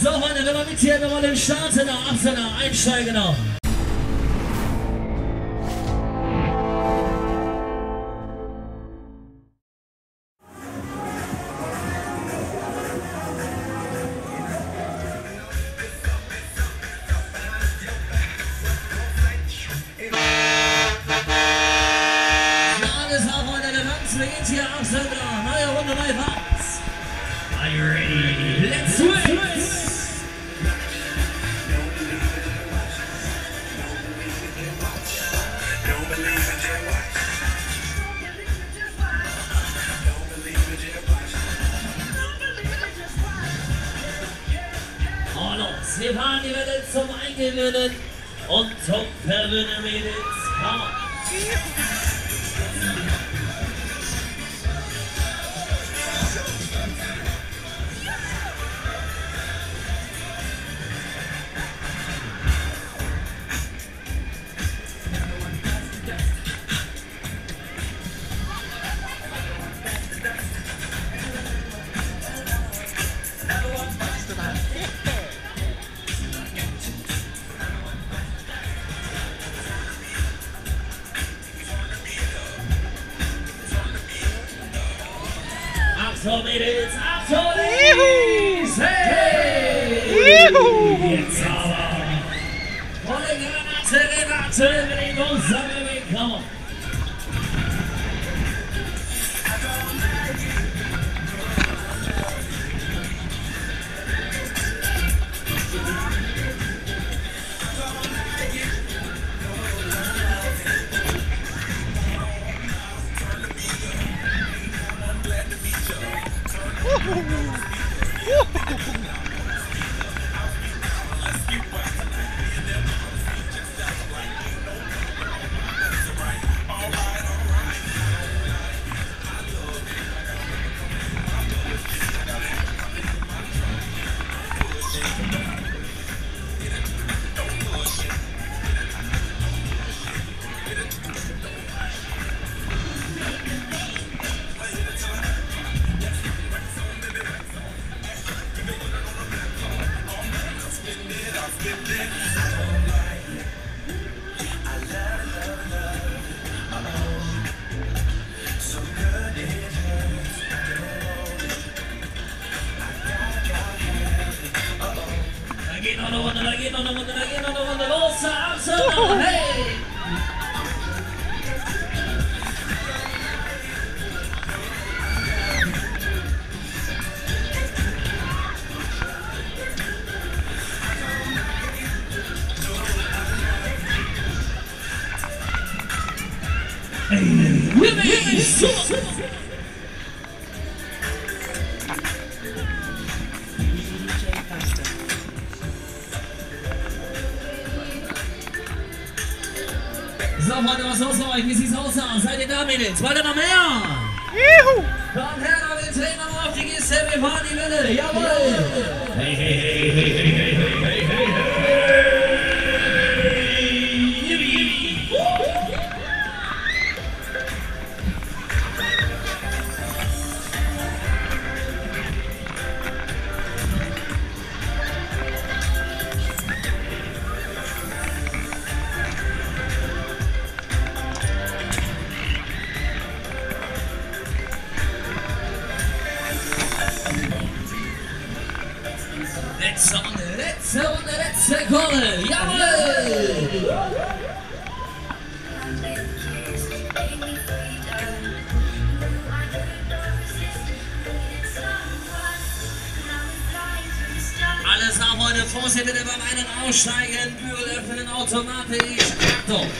So, Freunde, wenn wir mit hier nochmal den Startsender, Absender, Einsteigen noch. Wir fahren die Welle zum Eingewinnen und zum Verwinnen, Mädels. Komm. Achtung, Mädels, Achtung, Ladies! Hey! Jetzt aber! Volle Granate, Renate, wenn ihr uns alle wegkommt! Da geht noch eine Runde, los, Absender, hey! Hey, wie sieht's aus? Seid ihr da, Mädels? Weiter noch mehr! Juhu! Kommt her, Leute, drehen wir mal auf die Geste, wir fahren die Welle! Jawohl! Hey, hey, hey, hey, hey, hey, hey, hey, letzte Korre, jawohl! Alles nach heute, Vorsicht bitte beim einen Aussteigen, Tür öffnen automatisch, Achtung!